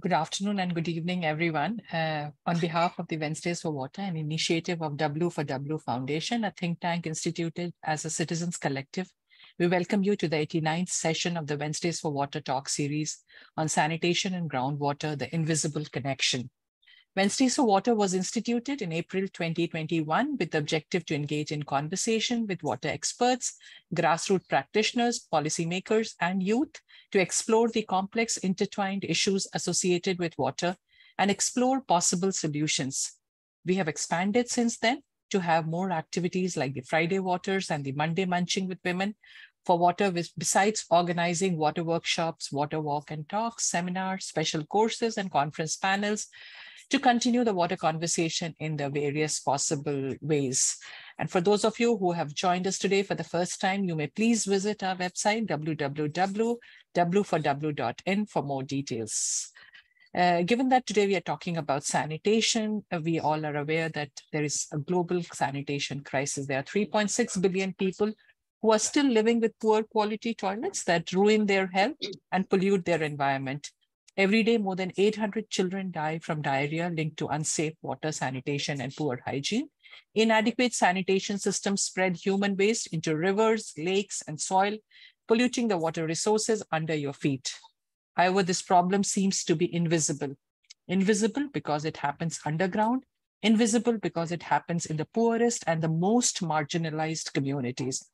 Good afternoon and good evening, everyone. On behalf of the Wednesdays for Water, an initiative of W4W Foundation, a think tank instituted as a citizens collective, we welcome you to the 89th session of the Wednesdays for Water talk series on sanitation and groundwater, the invisible connection. Wednesdays for Water was instituted in April 2021 with the objective to engage in conversation with water experts, grassroots practitioners, policymakers, and youth to explore the complex intertwined issues associated with water and explore possible solutions. We have expanded since then to have more activities like the Friday Waters and the Monday Munching with Women for water, besides organizing water workshops, water walk and talks, seminars, special courses, and conference panels, to continue the water conversation in the various possible ways. And for those of you who have joined us today for the first time, you may please visit our website, www.w4w.in, for more details. Given that today we are talking about sanitation, we all are aware that there is a global sanitation crisis. There are 3.6 billion people who are still living with poor quality toilets that ruin their health and pollute their environment. Every day, more than 800 children die from diarrhea linked to unsafe water, sanitation, and poor hygiene. Inadequate sanitation systems spread human waste into rivers, lakes, and soil, polluting the water resources under your feet. However, this problem seems to be invisible. Invisible because it happens underground, invisible because it happens in the poorest and the most marginalized communities.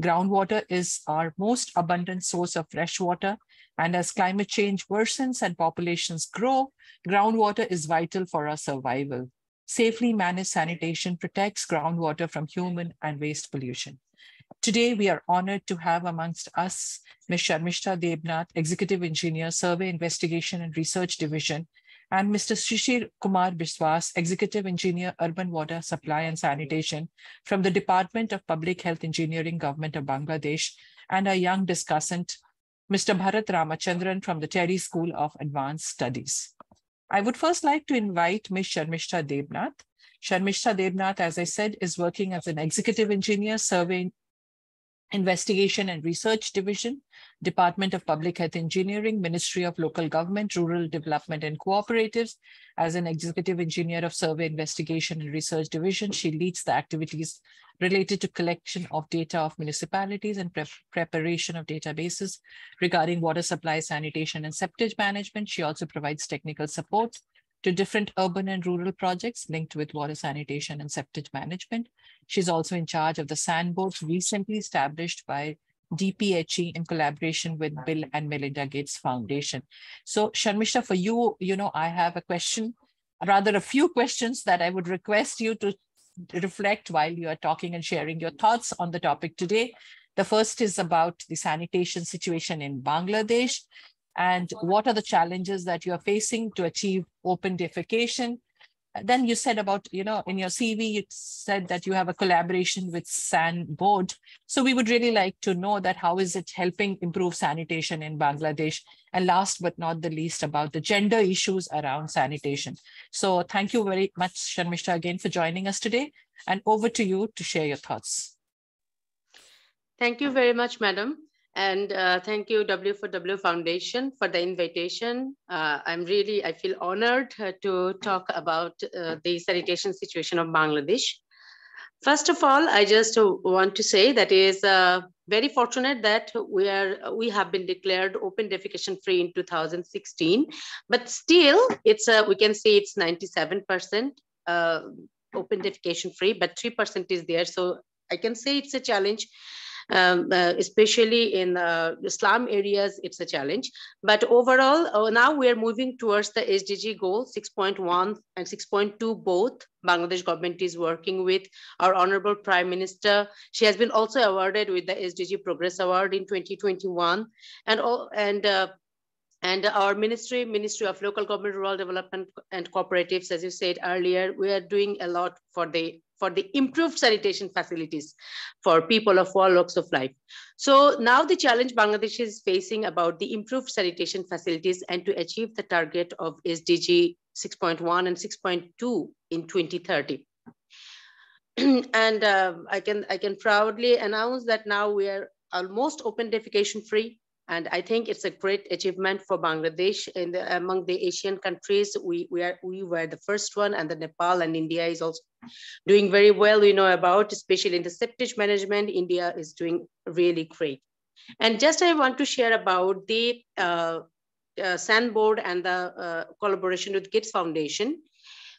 Groundwater is our most abundant source of fresh water, and as climate change worsens and populations grow, groundwater is vital for our survival. Safely managed sanitation protects groundwater from human and waste pollution. Today, we are honored to have amongst us Ms. Sharmistha Debnath, Executive Engineer, Survey, Investigation and Research Division, and Mr. Shishir Kumar Biswas, Executive Engineer, Urban Water Supply and Sanitation from the Department of Public Health Engineering, Government of Bangladesh, and our young discussant, Mr. Bharat Ramchandran from the TERI School of Advanced Studies. I would first like to invite Ms. Sharmistha Debnath. Sharmistha Debnath, as I said, is working as an Executive Engineer, Survey, Investigation and Research Division, Department of Public Health Engineering, Ministry of Local Government, Rural Development and Cooperatives. As an Executive Engineer of Survey, Investigation and Research Division, she leads the activities related to collection of data of municipalities and preparation of databases regarding water supply, sanitation, and septage management. She also provides technical support to different urban and rural projects linked with water sanitation and septage management. She's also in charge of the SanBoard recently established by DPHE in collaboration with Bill and Melinda Gates Foundation. So Sharmistha, for you, I have a question, rather a few questions that I would request you to reflect while you are talking and sharing your thoughts on the topic today. The first is about the sanitation situation in Bangladesh. And what are the challenges that you are facing to achieve open defecation? Then you said about, in your CV, you said that you have a collaboration with SanBoard. So we would really like to know that how is it helping improve sanitation in Bangladesh? And last but not the least, about the gender issues around sanitation. So thank you very much, Sharmistha, again for joining us today. And over to you to share your thoughts. Thank you very much, madam. And thank you, W4W Foundation, for the invitation. I feel honored to talk about the sanitation situation of Bangladesh. First of all, I just want to say that it is very fortunate that we have been declared open defecation free in 2016, but still it's we can say it's 97% open defecation free, but 3% is there. So I can say it's a challenge. Especially in the slum areas, it's a challenge. But overall, now we are moving towards the SDG goal 6.1 and 6.2 both. Bangladesh government is working with our Honorable Prime Minister. She has been also awarded with the SDG Progress Award in 2021, and our Ministry of Local Government, Rural Development and Cooperatives, as you said earlier, we are doing a lot for the improved sanitation facilities for people of all walks of life. So now the challenge Bangladesh is facing about the improved sanitation facilities and to achieve the target of SDG 6.1 and 6.2 in 2030. And I can proudly announce that now we are almost open defecation free. And I think it's a great achievement for Bangladesh. And among the Asian countries, we were the first one, and the Nepal and India is also doing very well, we know about, especially in the septic management, India is doing really great. And just I want to share about the SanBoard and the collaboration with Gates Foundation.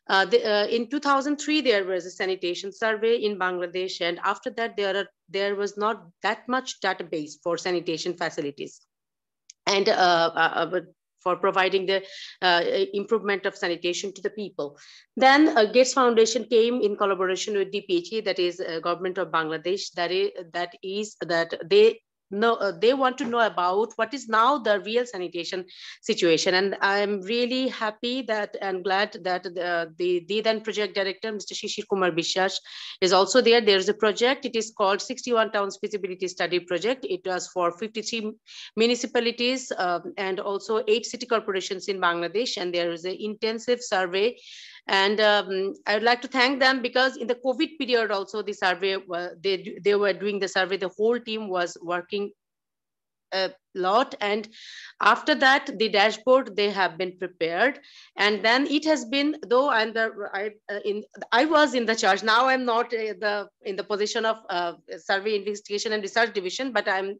In 2003, there was a sanitation survey in Bangladesh, and after that, there was not that much database for sanitation facilities and for providing the improvement of sanitation to the people. Then Gates Foundation came in collaboration with DPHE, that is government of Bangladesh, they want to know about what is now the real sanitation situation. And I'm really happy that and glad that the then project director, Mr. Shishir Kumar Biswas, is also there. There's a project, it is called 61 Towns Feasibility Study Project. It was for 53 municipalities and also 8 city corporations in Bangladesh. And there is an intensive survey. And I would like to thank them because in the COVID period also the survey, they were doing the survey, the whole team was working a lot. And after that, the dashboard, they have been prepared. And then it has been, though I was in the charge, now I'm not in the position of survey investigation and research division, but I'm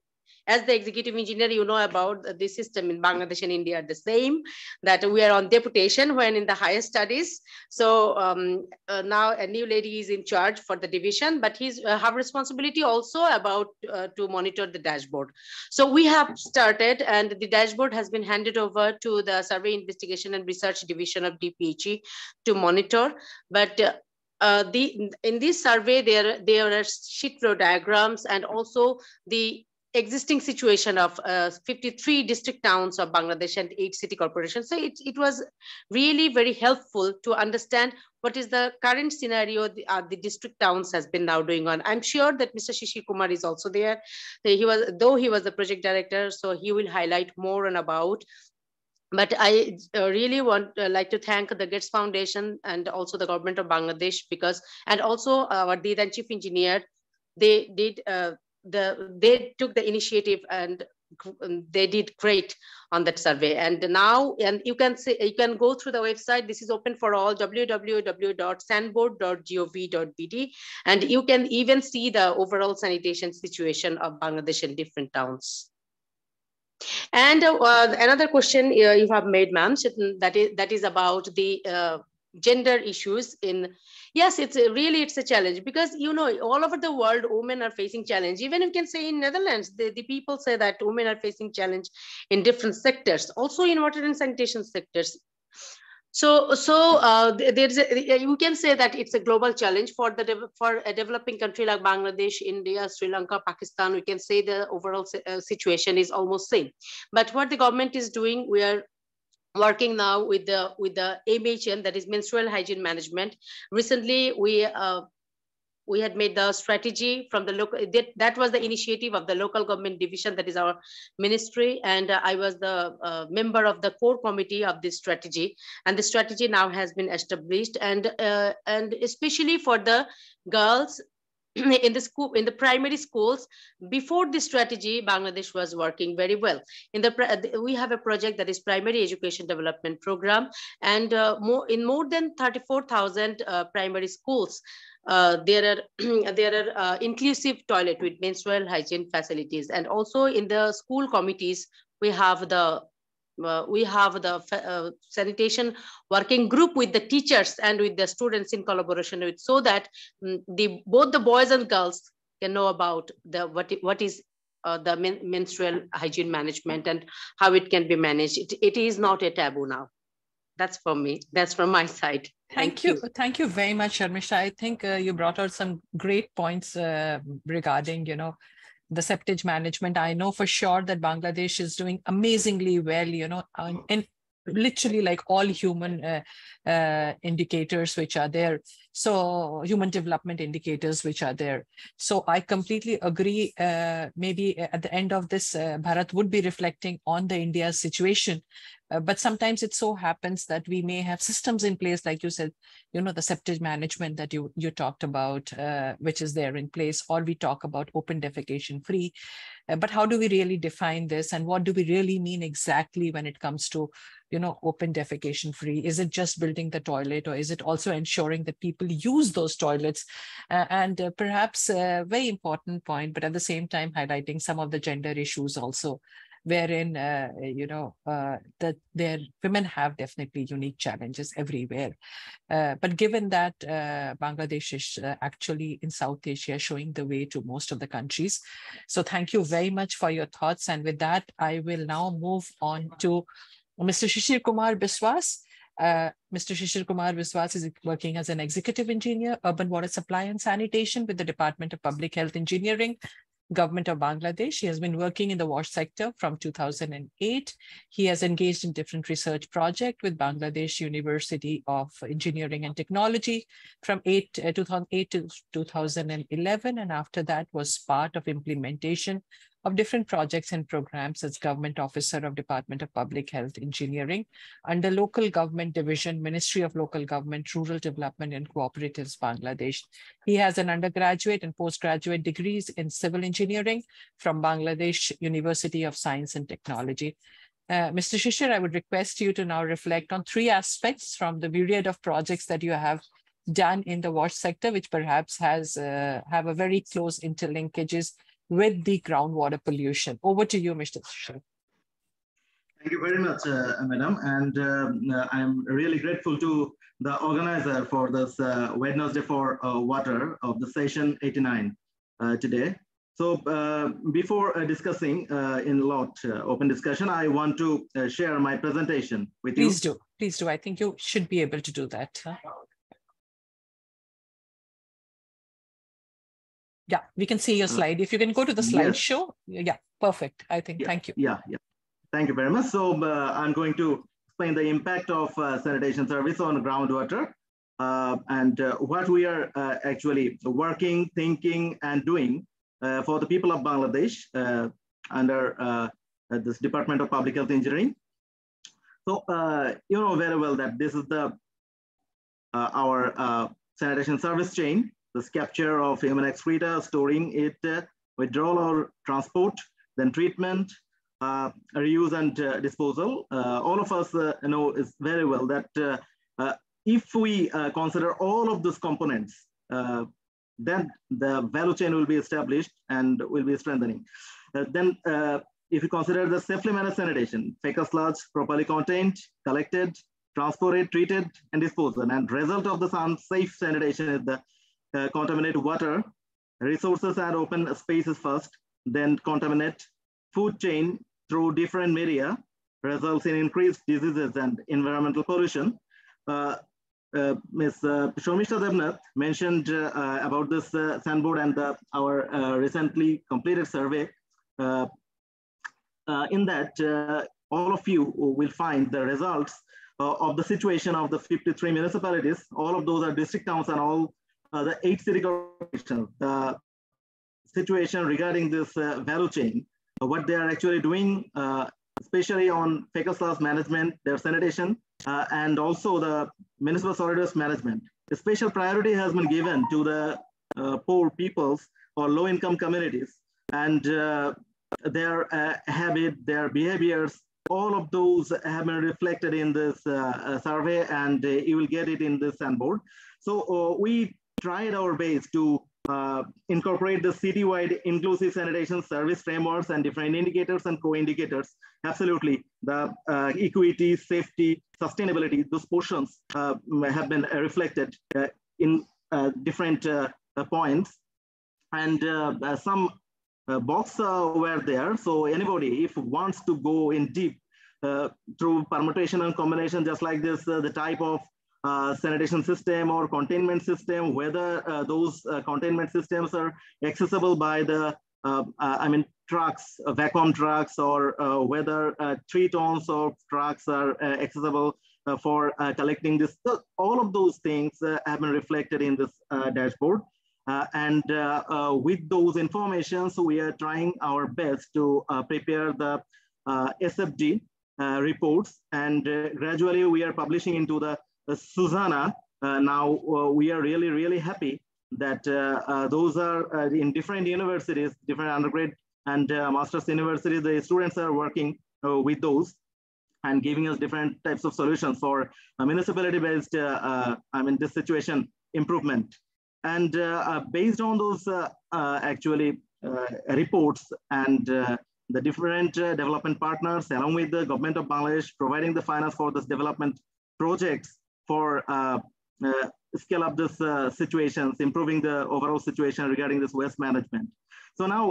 as the executive engineer, you know about the system in Bangladesh and India are the same, that we are on deputation when in the higher studies. So now a new lady is in charge for the division, but he's have responsibility also about to monitor the dashboard. So we have started, and the dashboard has been handed over to the Survey Investigation and Research Division of DPHE to monitor. But in this survey, there are sheet flow diagrams and also the existing situation of 53 district towns of Bangladesh and 8 city corporations. So it was really very helpful to understand what is the current scenario the district towns has been now doing on. I'm sure that Mr. Shishir Kumar is also there. Though he was the project director, so he will highlight more on about. But I really like to thank the Gates Foundation and also the government of Bangladesh because, and also our lead and chief engineer, they took the initiative and they did great on that survey. And now, and you can see, you can go through the website. This is open for all, www.sanboard.gov.bd, and you can even see the overall sanitation situation of Bangladesh in different towns. And another question you have made, ma'am, that is about the gender issues in. Yes, it's a challenge because, you know, all over the world, women are facing challenge. Even you can say in Netherlands, the people say that women are facing challenge in different sectors, also in water and sanitation sectors. So you can say that it's a global challenge for a developing country like Bangladesh, India, Sri Lanka, Pakistan. We can say the overall situation is almost same. But what the government is doing, we are working now with the AMHM, that is menstrual hygiene management. Recently, we had made the strategy from the local, that was the initiative of the local government division, that is our ministry. And I was the member of the core committee of this strategy. And the strategy now has been established, and especially for the girls, in the school, in the primary schools. Before this strategy, Bangladesh was working very well. We have a project that is primary education development program, and in more than 34,000 primary schools, there are inclusive toilet with menstrual hygiene facilities, and also in the school committees we have the sanitation working group with the teachers and with the students in collaboration with, so that both the boys and girls can know about what is the menstrual hygiene management and how it can be managed. It is not a taboo now. That's from me. That's from my side. Thank you. Thank you very much, Sharmistha. I think you brought out some great points regarding, you know, the septage management. I know for sure that Bangladesh is doing amazingly well, you know, in literally like all human indicators which are there. So human development indicators which are there. So I completely agree. Maybe at the end of this, Bharat would be reflecting on the India's situation. But sometimes it so happens that we may have systems in place, like you said, the septic management that you talked about, which is there in place, or we talk about open defecation free. But how do we really define this, and what do we really mean exactly when it comes to, open defecation free? Is it just building the toilet, or is it also ensuring that people use those toilets? And perhaps a very important point, but at the same time highlighting some of the gender issues also, wherein, their women have definitely unique challenges everywhere. But given that Bangladesh is actually in South Asia showing the way to most of the countries. So thank you very much for your thoughts. And with that, I will now move on to Mr. Shishir Kumar Biswas. Mr. Shishir Kumar Biswas is working as an executive engineer, urban water supply and sanitation with the Department of Public Health Engineering, Government of Bangladesh. He has been working in the water sector from 2008. He has engaged in different research projects with Bangladesh University of Engineering and Technology from 2008 to 2011. And after that was part of implementation of different projects and programs as Government Officer of Department of Public Health Engineering under Local Government Division, Ministry of Local Government, Rural Development and Cooperatives, Bangladesh. He has an undergraduate and postgraduate degrees in civil engineering from Bangladesh University of Science and Technology. Mr. Shishir, I would request you to now reflect on three aspects from the myriad of projects that you have done in the water sector, which perhaps have a very close interlinkages with the groundwater pollution. Over to you, Mr. Shishir. Thank you very much, Madam. And I'm really grateful to the organizer for this Wednesday for Water of the session 89 today. So before discussing in lot open discussion, I want to share my presentation with you. Please do, please do. I think you should be able to do that. Huh? Yeah, we can see your slide. If you can go to the slideshow. Yes. Yeah, perfect. I think, yeah, thank you. Yeah, yeah. Thank you very much. So I'm going to explain the impact of sanitation service on groundwater and what we are actually working, thinking, and doing for the people of Bangladesh under this Department of Public Health Engineering. So you know very well that this is the our sanitation service chain. This capture of human excreta, storing it, withdrawal or transport, then treatment, reuse and disposal. All of us know is very well that if we consider all of these components, then the value chain will be established and will be strengthening. Then if you consider the safely managed sanitation, FECASTAS properly contained, collected, transported, treated, and disposal. And result of this unsafe sanitation is the contaminate water, resources and open spaces first, then contaminate food chain through different media, results in increased diseases and environmental pollution. Ms. Sharmistha Debnath mentioned about this SanBoard and our recently completed survey. In that, all of you will find the results of the situation of the 53 municipalities. All of those are district towns, and all the 8 city corporations, the situation regarding this value chain, what they are actually doing, especially on FECASTAS management, their sanitation, and also the municipal solid waste management. A special priority has been given to the poor peoples or low-income communities, and their habit, their behaviors, all of those have been reflected in this survey, and you will get it in this SanBoard. So we tried our best to incorporate the citywide inclusive sanitation service frameworks and different indicators and co-indicators. Absolutely, the equity, safety, sustainability, those portions have been reflected in different points. And some boxes were there. So anybody, if wants to go in deep through permutation and combination, just like this, the type of sanitation system or containment system, whether those containment systems are accessible by the trucks, vacuum trucks, or whether 3 tons of trucks are accessible for collecting this. All of those things have been reflected in this dashboard. With those informations, we are trying our best to prepare the SFD reports, and gradually we are publishing into the Susana. Now we are really, really happy that those are in different universities, different undergrad and master's universities, the students are working with those and giving us different types of solutions for municipality-based, this situation improvement. And based on those reports and the different development partners, along with the government of Bangladesh, providing the finance for this development projects for scale up this situations, improving the overall situation regarding this waste management. So now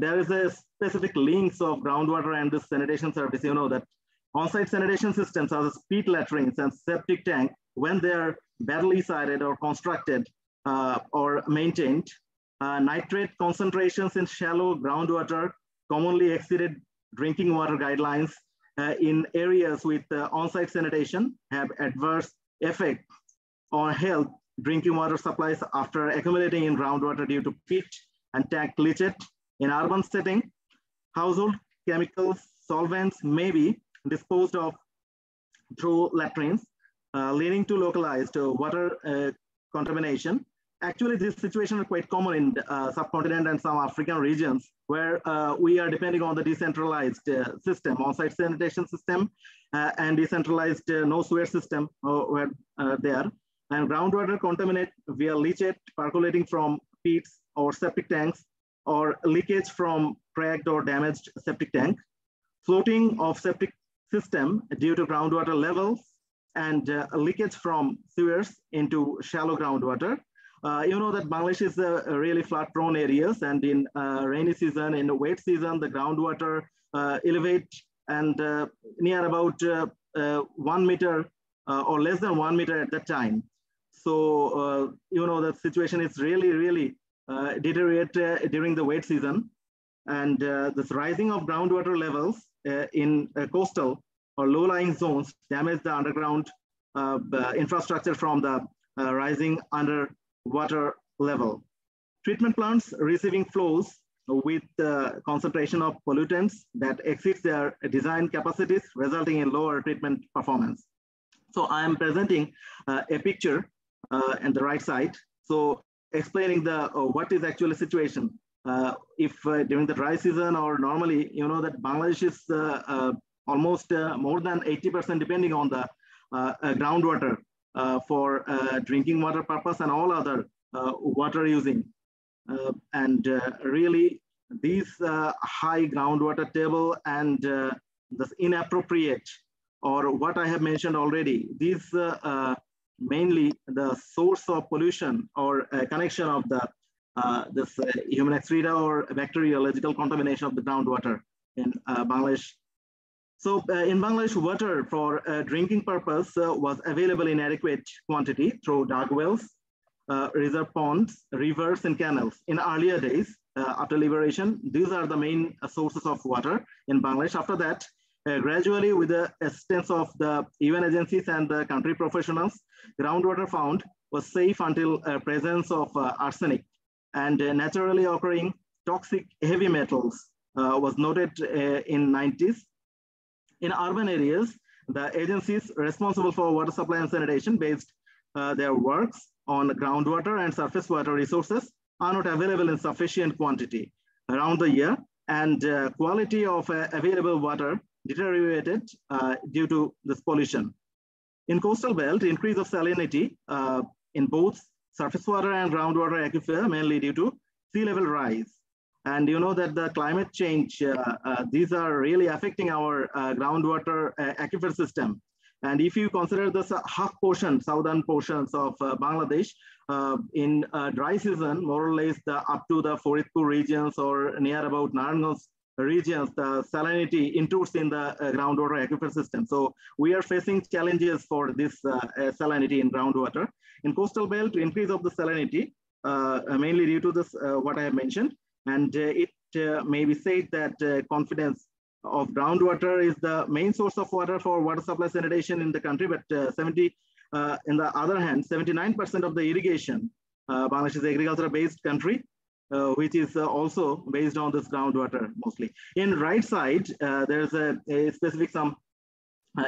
there is a specific links of groundwater and this sanitation service. You know that on-site sanitation systems are the peat latrines and septic tank when they are badly sited or constructed or maintained. Nitrate concentrations in shallow groundwater commonly exceeded drinking water guidelines in areas with on-site sanitation have adverse effects on health, drinking water supplies after accumulating in groundwater due to peat and tank leachate. In urban setting, household chemicals, solvents may be disposed of through latrines, leading to localized water contamination. Actually, this situation is quite common in the subcontinent and some African regions where we are depending on the decentralized system, on-site sanitation system and decentralized no-sewer system where they are. And groundwater contaminate via leachate percolating from pits or septic tanks or leakage from cracked or damaged septic tank, floating of septic system due to groundwater levels and leakage from sewers into shallow groundwater. You know that Bangladesh is a really flood-prone areas, and in rainy season, in wet season, the groundwater elevate and near about 1 meter or less than 1 meter at that time. So you know that situation is really, really deteriorate during the wet season, and this rising of groundwater levels in coastal or low-lying zones damage the underground infrastructure from the rising under water level. Treatment plants receiving flows with concentration of pollutants that exceeds their design capacities, resulting in lower treatment performance. So I am presenting a picture on the right side. So explaining the what is actually situation. If during the dry season or normally, you know that Bangladesh is almost more than 80% depending on the groundwater for drinking water purpose and all other water using. Really, these high groundwater table and this inappropriate, or what I have mentioned already, these mainly the source of pollution or connection of the this human excreta or bacteriological contamination of the groundwater in Bangladesh. So in Bangladesh, water for drinking purpose was available in adequate quantity through dug wells, reserve ponds, rivers, and canals. In earlier days, after liberation, these are the main sources of water in Bangladesh. After that, gradually with the assistance of the UN agencies and the country professionals, groundwater found was safe until presence of arsenic and naturally occurring toxic heavy metals was noted in 90s. In urban areas, the agencies responsible for water supply and sanitation based their works on groundwater and surface water resources are not available in sufficient quantity around the year, and quality of available water deteriorated due to this pollution. In coastal belt, increase of salinity in both surface water and groundwater aquifer, mainly due to sea level rise. And you know that the climate change, these are really affecting our groundwater aquifer system. And if you consider this half portion, southern portions of Bangladesh, in dry season, more or less the, up to the Faridpur regions or near about Narangons regions, the salinity intrudes in the groundwater aquifer system. So we are facing challenges for this salinity in groundwater. In coastal belt, increase of the salinity, mainly due to this, what I have mentioned. And it may be said that confidence of groundwater is the main source of water for water supply sanitation in the country, but in the other hand, 79% of the irrigation, Bangladesh is an agriculture-based country, which is also based on this groundwater mostly. In right side, there's a specific some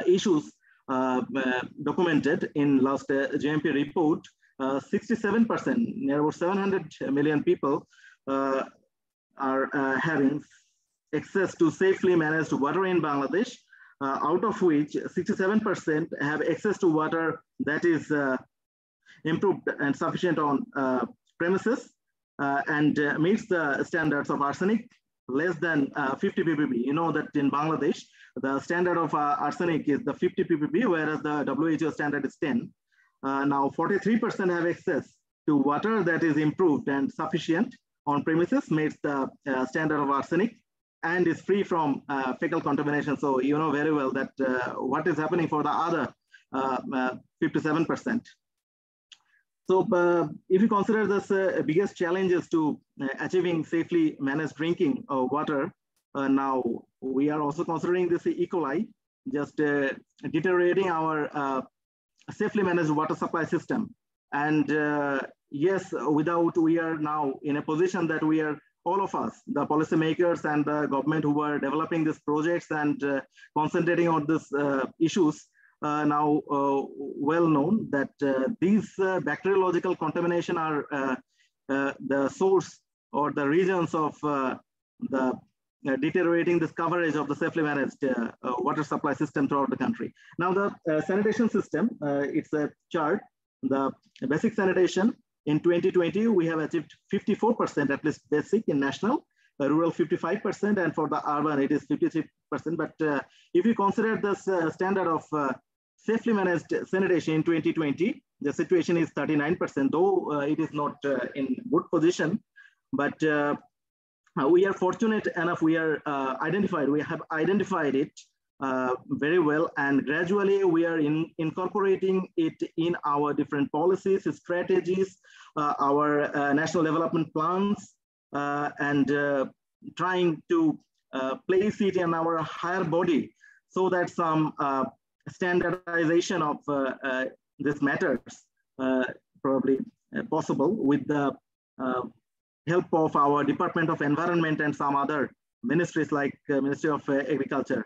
issues documented in last JMP report. 67%, near about 700 million people are having access to safely managed water in Bangladesh, out of which 67% have access to water that is improved and sufficient on premises and meets the standards of arsenic less than 50 ppb. You know that in Bangladesh, the standard of arsenic is the 50 ppb, whereas the WHO standard is 10. Now, 43% have access to water that is improved and sufficient on premises, meets the standard of arsenic, and is free from fecal contamination. So you know very well that what is happening for the other 57%. So if you consider this biggest challenges to achieving safely managed drinking water, now we are also considering this E. coli, just deteriorating our safely managed water supply system. And yes, without, we are now in a position that we are, all of us, the policymakers and the government who are developing these projects and concentrating on these issues, now well known that these bacteriological contamination are the source or the reasons of the deteriorating this coverage of the safely managed water supply system throughout the country. Now the sanitation system, it's a chart, the basic sanitation. In 2020, we have achieved 54%, at least basic in national, rural 55%, and for the urban, it is 53%. But if you consider this standard of safely managed sanitation in 2020, the situation is 39%, though it is not in good position. But we are fortunate enough, we have identified it very well, and gradually we are incorporating it in our different policies, strategies, our national development plans, and trying to place it in our higher body so that some standardization of these matters probably possible with the help of our Department of Environment and some other ministries like Ministry of Agriculture.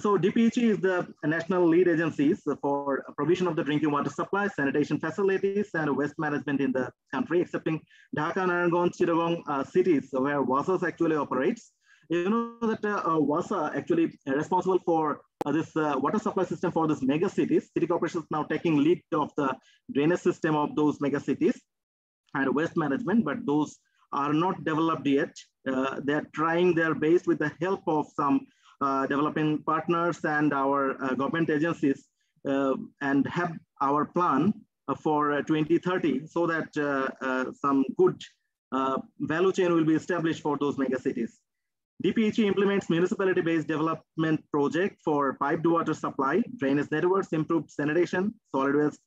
So DPHE is the national lead agencies for provision of the drinking water supply, sanitation facilities, and waste management in the country, excepting Dhaka, Narangong, Chittagong cities where WASA actually operates. You know that WASA actually responsible for this water supply system for these mega cities. City corporations now taking lead of the drainage system of those mega cities and waste management, but those are not developed yet. They are trying their best with the help of some developing partners and our government agencies, and have our plan for 2030 so that some good value chain will be established for those mega cities. DPHE implements municipality-based development project for piped water supply, drainage networks, improved sanitation, solid waste,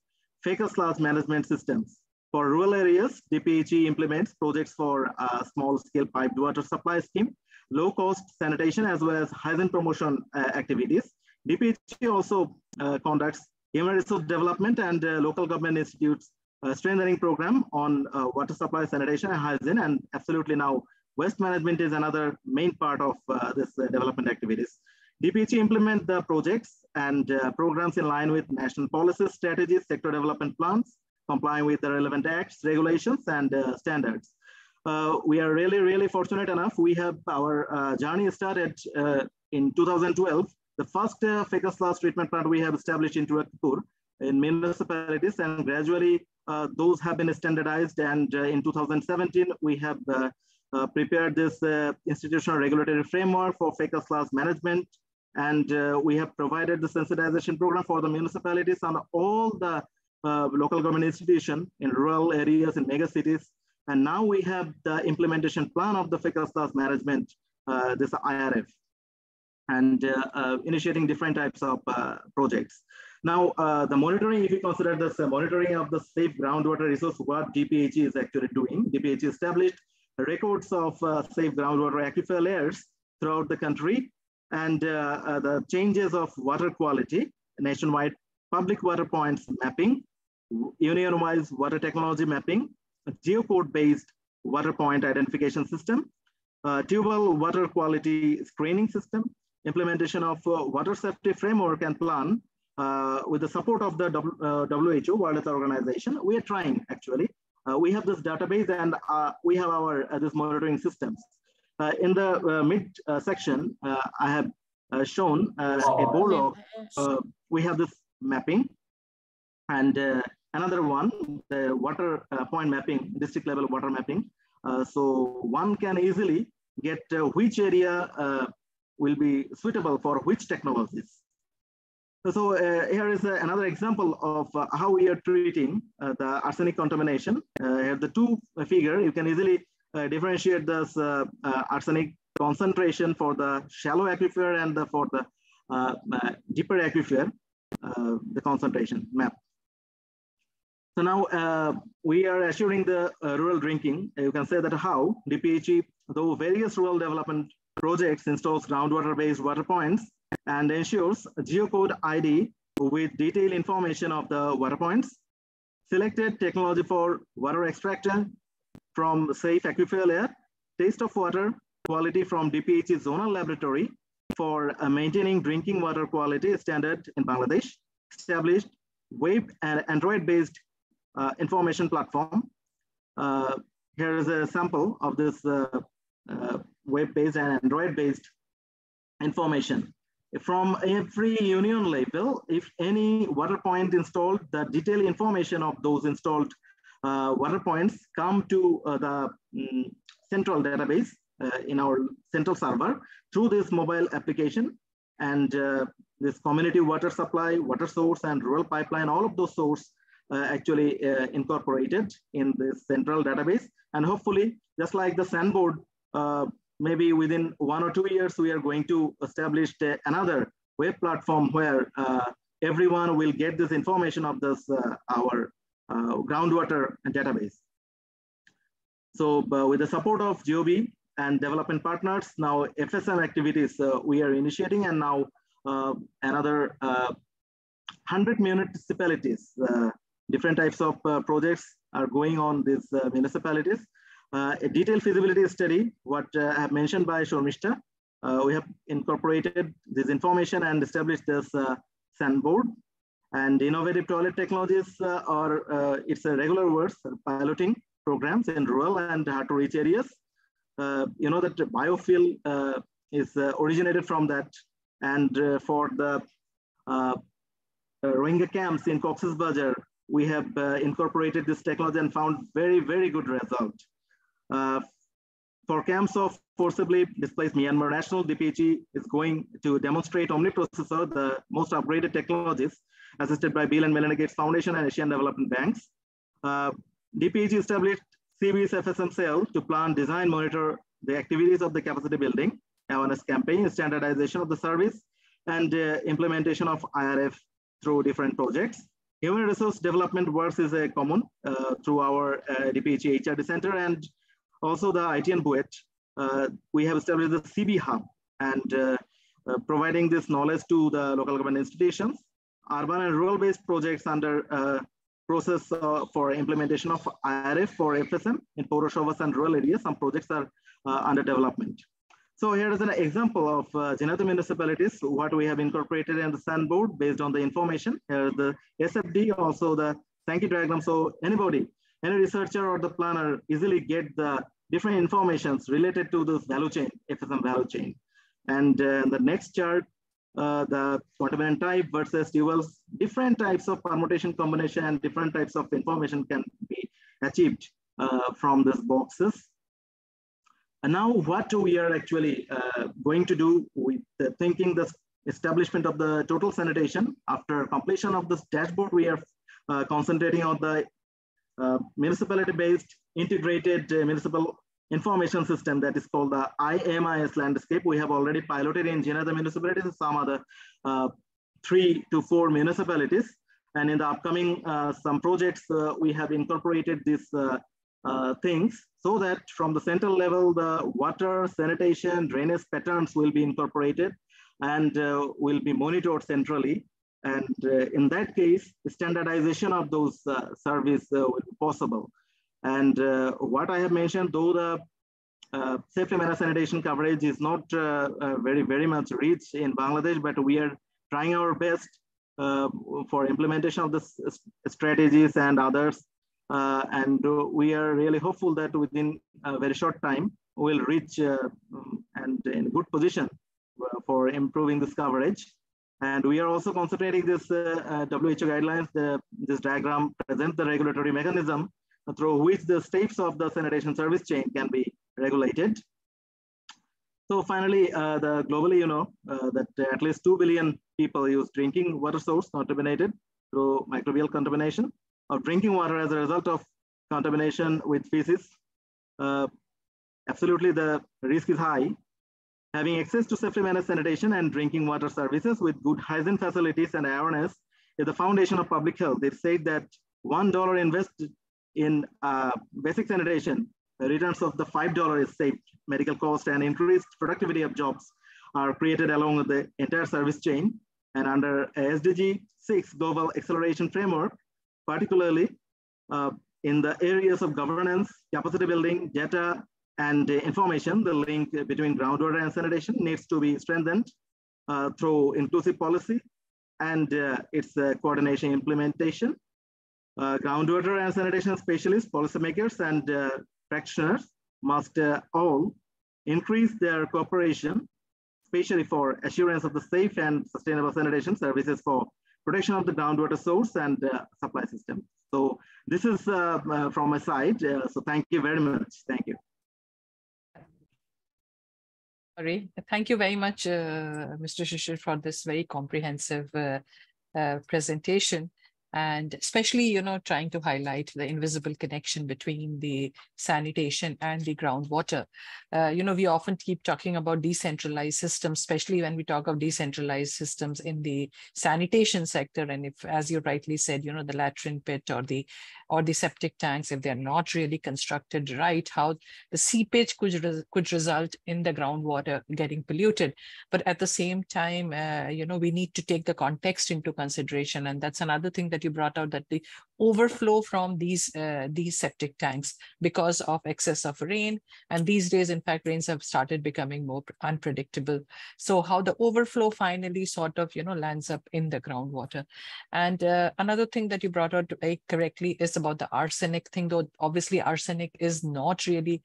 FECASTAS management systems. For rural areas, DPHE implements projects for small-scale piped water supply scheme, low-cost sanitation, as well as hygiene promotion activities. DPHE also conducts human resource development and local government institutes strengthening program on water supply, sanitation, and hygiene, and absolutely now waste management is another main part of this development activities. DPHE implement the projects and programs in line with national policies, strategies, sector development plans, complying with the relevant acts, regulations, and standards. We are really fortunate enough. We have our journey started in 2012. The first FECASTAS treatment plant we have established in Turakpur in municipalities, and gradually those have been standardized. And in 2017, we have prepared this institutional regulatory framework for FECASTAS management, and we have provided the sensitization program for the municipalities and all the local government institutions in rural areas and mega cities. And now we have the implementation plan of the FECASTAS management, this IRF, and initiating different types of projects. Now, the monitoring, if you consider this monitoring of the safe groundwater resource, what DPHE is actually doing, DPHE established records of safe groundwater aquifer layers throughout the country, and the changes of water quality, nationwide public water points mapping, union-wise water technology mapping, geocode-based water point identification system, tubal water quality screening system, implementation of water safety framework and plan with the support of the WHO, World Health Organization. We are trying, actually. We have this database and we have our this monitoring systems. In the mid-section, I have shown a bolo. We have this mapping, and another one, the water point mapping, district level water mapping. So one can easily get which area will be suitable for which technologies. So here is another example of how we are treating the arsenic contamination. Here the two figure, you can easily differentiate this arsenic concentration for the shallow aquifer and for the deeper aquifer, the concentration map. So now we are assuring the rural drinking. You can say that how DPHE, though various rural development projects, installs groundwater-based water points and ensures geocode ID with detailed information of the water points, selected technology for water extraction from safe aquifer layer, taste of water quality from DPHE zonal laboratory for maintaining drinking water quality standard in Bangladesh, established web and Android-based information platform. Here is a sample of this web-based and Android-based information. From every union level, if any water point installed, the detailed information of those installed water points come to the central database in our central server through this mobile application, and this community water supply, water source, and rural pipeline, all of those sources actually incorporated in this central database. And hopefully, just like the SanBoard, maybe within 1 or 2 years, we are going to establish another web platform where everyone will get this information of this our groundwater database. So with the support of GOB and development partners, now FSM activities we are initiating, and now another 100 municipalities, different types of projects are going on these municipalities. A detailed feasibility study, what I have mentioned by Sharmistha, we have incorporated this information and established this SanBoard. And innovative toilet technologies are, it's a regular words, piloting programs in rural and hard to reach areas. You know that biofuel is originated from that. And for the Rohingya camps in Cox's Bazar, we have incorporated this technology and found very, very good result. For camps of forcibly displaced Myanmar national, DPHE is going to demonstrate Omniprocessor, the most upgraded technologies, assisted by Bill and Melinda Gates Foundation and Asian Development Banks. DPHE established CBS FSM cell to plan, design, monitor the activities of the capacity building, awareness campaign, standardization of the service, and implementation of IRF through different projects. Human resource development works is a common through our DPHE HRD Center, and also the ITN BUET. We have established the CB Hub and providing this knowledge to the local government institutions. Urban and rural-based projects under process for implementation of IRF for FSM in Poroshovas and rural areas. Some projects are under development. So here is an example of Jinatu municipalities, what we have incorporated in the SanBoard based on the information. Here is the SFD, also the Sankey diagram. So anybody, any researcher or the planner easily get the different informations related to this value chain, FSM value chain. And the next chart, the contaminant type versus duals, different types of permutation combination and different types of information can be achieved from these boxes. And now what we are actually going to do with thinking the establishment of the total sanitation. After completion of this dashboard, we are concentrating on the municipality-based integrated municipal information system that is called the IMIS landscape. We have already piloted in Jinatu municipalities and some other 3 to 4 municipalities. And in the upcoming some projects, we have incorporated this things, so that from the central level, the water, sanitation, drainage patterns will be incorporated and will be monitored centrally. And in that case, the standardization of those services will be possible. And what I have mentioned, though the safety managed sanitation coverage is not very much rich in Bangladesh, but we are trying our best for implementation of the strategies and others. And we are really hopeful that within a very short time, we'll reach and in good position for improving this coverage. And we are also concentrating this WHO guidelines. This diagram presents the regulatory mechanism through which the steps of the sanitation service chain can be regulated. So finally, globally, you know, that at least 2 billion people use drinking water source contaminated through microbial contamination of drinking water as a result of contamination with feces. Absolutely, the risk is high. Having access to safety managed sanitation and drinking water services with good hygiene facilities and awareness is the foundation of public health. They say that $1 invested in basic sanitation, the returns of the $5 is saved. Medical cost and increased productivity of jobs are created along with the entire service chain. And under SDG 6 Global Acceleration Framework, particularly in the areas of governance, capacity building, data, and information, the link between groundwater and sanitation needs to be strengthened through inclusive policy and its coordination implementation. Groundwater and sanitation specialists, policymakers, and practitioners must all increase their cooperation, especially for assurance of the safe and sustainable sanitation services for protection of the groundwater source and supply system. So this is from my side. So thank you very much. Thank you. Thank you very much, Mr. Shishir, for this very comprehensive presentation, and especially, you know, trying to highlight the invisible connection between the sanitation and the groundwater. You know, we often keep talking about decentralized systems, especially when we talk of decentralized systems in the sanitation sector. And if, as you rightly said, you know, the latrine pit or the septic tanks, if they're not really constructed right, how the seepage could result in the groundwater getting polluted. But at the same time, you know, we need to take the context into consideration. And that's another thing that you brought out, that the overflow from these septic tanks because of excess of rain. And these days, in fact, rains have started becoming more unpredictable. So how the overflow finally sort of, you know, lands up in the groundwater. And another thing that you brought out very correctly is about the arsenic thing, though obviously arsenic is not really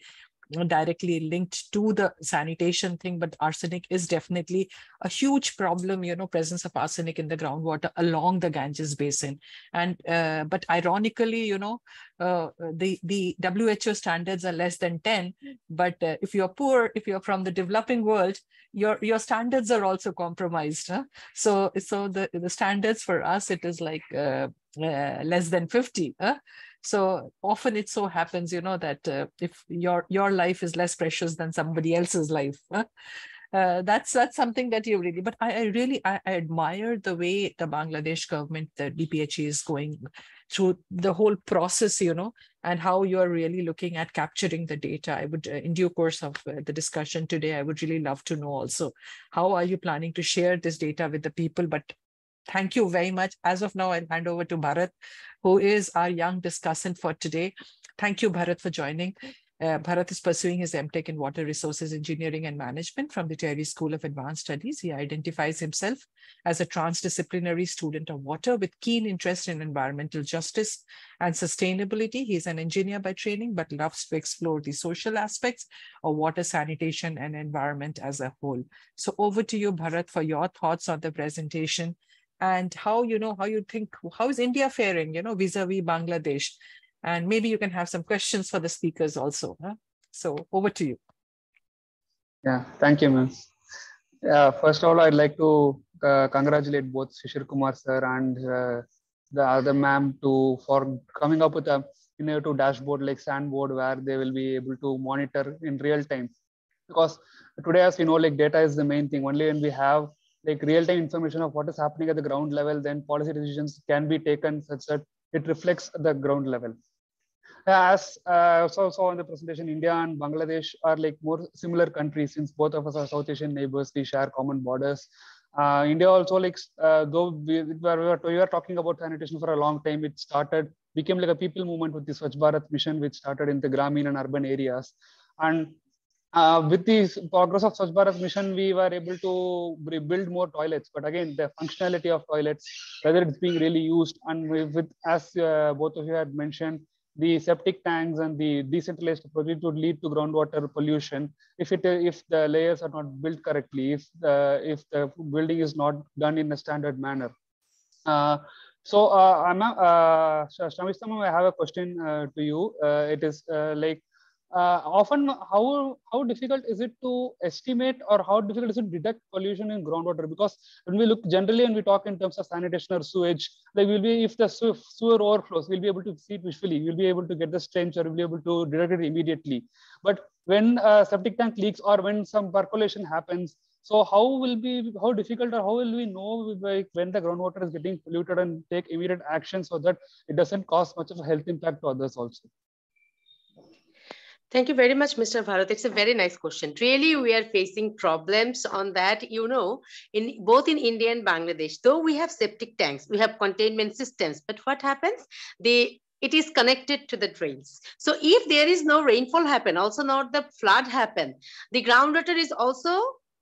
directly linked to the sanitation thing, but arsenic is definitely a huge problem, you know, presence of arsenic in the groundwater along the Ganges basin. And but ironically, you know, the WHO standards are less than 10, but if you're poor, if you're from the developing world, your standards are also compromised, huh? So the standards for us, it is like less than 50, huh? So often it so happens, you know, that if your life is less precious than somebody else's life, huh? That's something that you really, but I admire the way the Bangladesh government, the DPHE, is going through the whole process, you know, and how you're really looking at capturing the data. I would, in due course of the discussion today, I would really love to know also, how are you planning to share this data with the people? But thank you very much. As of now, I'll hand over to Bharat, who is our young discussant for today. Thank you, Bharat, for joining. Bharat is pursuing his MTech in Water Resources Engineering and Management from the TERI School of Advanced Studies. He identifies himself as a transdisciplinary student of water with keen interest in environmental justice and sustainability. He is an engineer by training, but loves to explore the social aspects of water, sanitation, and environment as a whole. So over to you, Bharat, for your thoughts on the presentation. And how, you know, how you think, how is India faring, you know, vis-a-vis Bangladesh? And maybe you can have some questions for the speakers also. Huh? So over to you. Yeah, thank you, ma'am. First of all, I'd like to congratulate both Shishir Kumar sir and the other ma'am for coming up with a innovative dashboard like SanBoard, where they will be able to monitor in real time. Because today, as we know, like data is the main thing. Only when we have like real-time information of what is happening at the ground level, then policy decisions can be taken such that it reflects the ground level. as so saw in the presentation, India and Bangladesh are like more similar countries since both of us are South Asian neighbors. We share common borders. India also, like though we were talking about sanitation for a long time, it started became like a people movement with the Swachh Bharat mission, which started in the Gramin and urban areas. And with the progress of Swachh Bharat mission, we were able to rebuild more toilets. But again, the functionality of toilets, whether it's being really used, and with as both of you had mentioned, the septic tanks and the decentralized project would lead to groundwater pollution if the layers are not built correctly, if the building is not done in a standard manner. Sharmistha ma'am, I have a question to you. It is like. Often, how difficult is it to estimate, or how difficult is it to detect pollution in groundwater? Because when we look generally and we talk in terms of sanitation or sewage, like if the sewer overflows, we'll be able to see it visually. We'll be able to get the stench, or we'll be able to detect it immediately. But when a septic tank leaks or when some percolation happens, so how difficult or how will we know like when the groundwater is getting polluted and take immediate action so that it doesn't cause much of a health impact to others also? Thank you very much, Mr. Bharat. It's a very nice question. Really, we are facing problems on that, you know, in both in India and Bangladesh. Though we have septic tanks, we have containment systems, but what happens? It is connected to the drains. So if there is no rainfall happen, also not the flood happen, the groundwater is also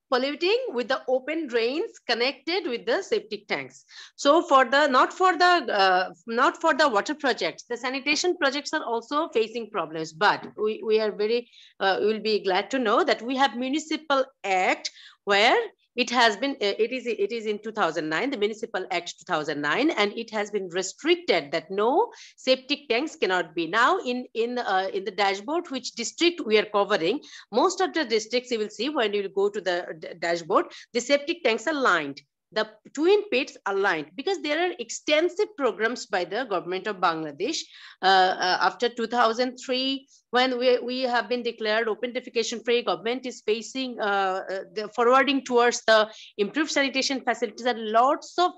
polluting with the open drains connected with the septic tanks. So for the not for the water projects, the sanitation projects are also facing problems. But we are very will be glad to know that we have Municipal Act where it has been it is in 2009, the Municipal Act 2009, and it has been restricted that no septic tanks cannot be. Now in the dashboard which district we are covering, most of the districts you will see when you will go to the dashboard, the septic tanks are lined. The twin pits are lined because there are extensive programs by the government of Bangladesh after 2003, when we have been declared open defecation free. Government is facing the forwarding towards the improved sanitation facilities, and lots of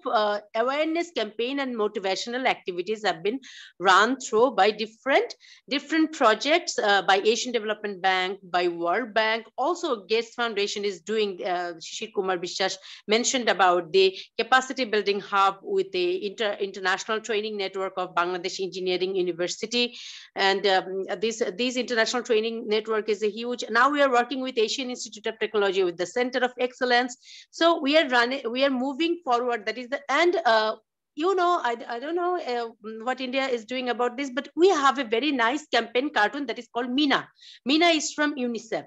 awareness campaign and motivational activities have been run through by different projects by Asian Development Bank, by World Bank. Also Gates Foundation is doing, Shishir Kumar Biswas mentioned about the capacity building hub with the international training network of Bangladesh Engineering University, and this international training network is a huge. Now we are working with Asian Institute of Technology, with the Center of Excellence. So we are moving forward. That is the end. You know, I don't know what India is doing about this, but we have a very nice campaign cartoon that is called Meena. Meena is from UNICEF,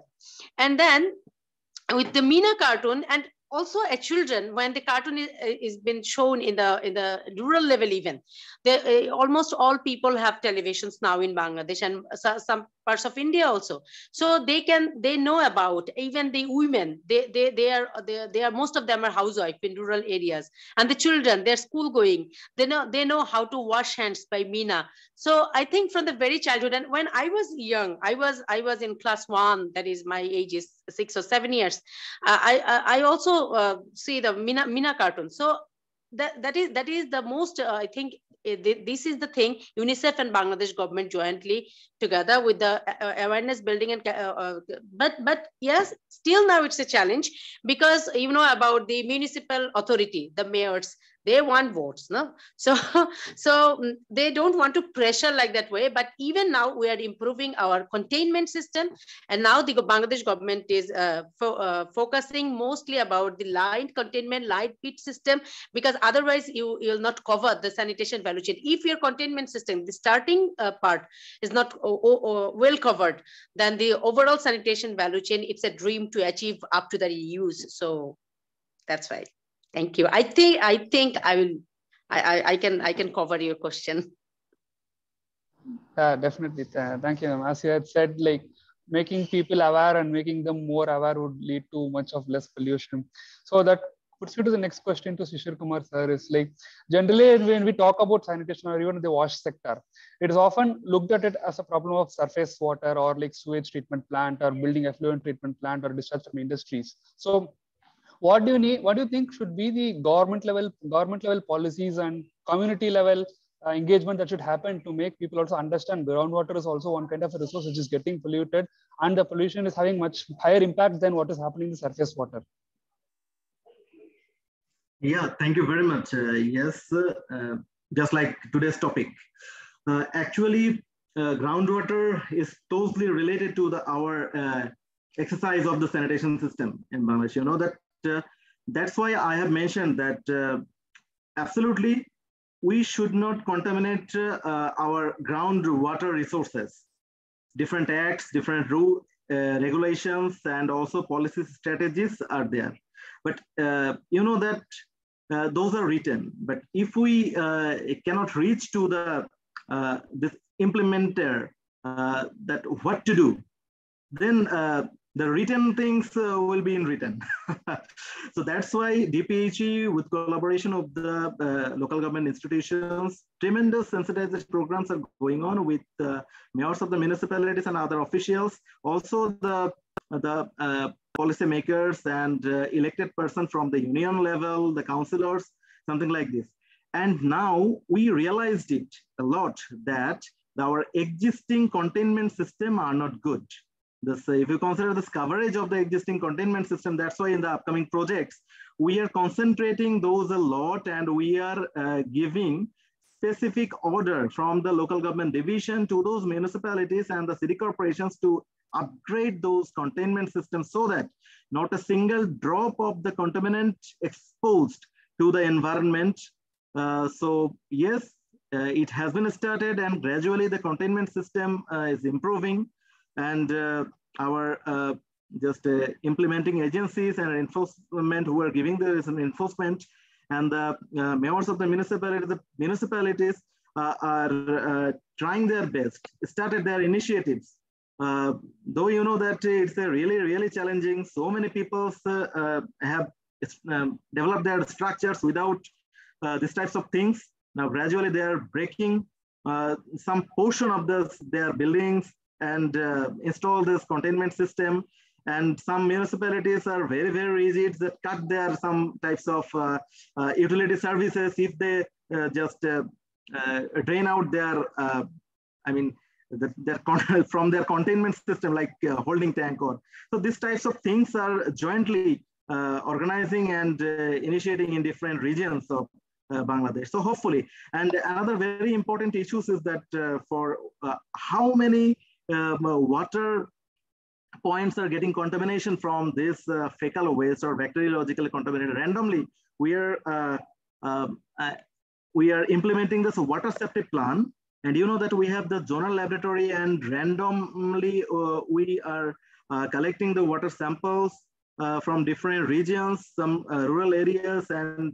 and then with the Meena cartoon and also at children, when the cartoon is been shown in the rural level even, almost all people have televisions now in Bangladesh and some parts of India also. So they know about even the women. They are most of them are housewife in rural areas, and the children, they're school going. They know how to wash hands by Meena. So I think from the very childhood, and when I was young, I was in class 1. That is, my age is 6 or 7 years. I also see the Meena cartoon. So that is the most, I think this is the thing UNICEF and Bangladesh government jointly together with the awareness building and but yes, still now it's a challenge, because you know about the municipal authority, the mayors, they want votes, no? So they don't want to pressure like that way. But even now we are improving our containment system, and now the Bangladesh government is focusing mostly about the lined containment, lined pit system, because otherwise you will not cover the sanitation value chain. If your containment system, the starting part is not well covered, then the overall sanitation value chain, it's a dream to achieve up to the reuse. So that's why. Thank you. I think I can cover your question. Definitely. Thank you. As you had said, like making people aware and making them more aware would lead to much of less pollution. So that puts you to the next question to Shishir Kumar sir, is like generally when we talk about sanitation or even the wash sector, it is often looked at it as a problem of surface water or like sewage treatment plant or building effluent treatment plant or discharge from industries. So what do you think should be the government level policies and community level engagement that should happen to make people also understand groundwater is also one kind of a resource which is getting polluted, and the pollution is having much higher impact than what is happening in surface water. Yeah, thank you very much. Just like today's topic, actually groundwater is closely related to our exercise of the sanitation system in Bangladesh. You know that that's why I have mentioned that absolutely we should not contaminate our groundwater resources. Different acts, different rule regulations, and also policy strategies are there. But you know that those are written. But if we cannot reach to the this implementer that what to do, then the written things will be in written. So that's why DPHE, with collaboration of the local government institutions, tremendous sensitization programs are going on with mayors of the municipalities and other officials, also the policymakers and elected person from the union level, the councillors, something like this. And now we realized it a lot that our existing containment system are not good. This, if you consider this coverage of the existing containment system, that's why in the upcoming projects, we are concentrating those a lot, and we are giving specific order from the local government division to those municipalities and the city corporations to upgrade those containment systems so that not a single drop of the contaminant exposed to the environment. So yes, it has been started, and gradually the containment system is improving. And our implementing agencies and enforcement who are giving this enforcement, and the mayors of the municipalities are trying their best, started their initiatives. Though you know that it's a really, really challenging. So many people have developed their structures without these types of things. Now gradually they are breaking some portion of their buildings and install this containment system. And some municipalities are very, very rigid that cut their some types of utility services if they drain out their, from their containment system, like holding tank or. So these types of things are jointly organizing and initiating in different regions of Bangladesh. So hopefully, and another very important issues is that for how many water points are getting contamination from this fecal waste or bacteriologically contaminated randomly. We are implementing this water safety plan, and you know that we have the zonal laboratory, and randomly we are collecting the water samples from different regions, some rural areas, and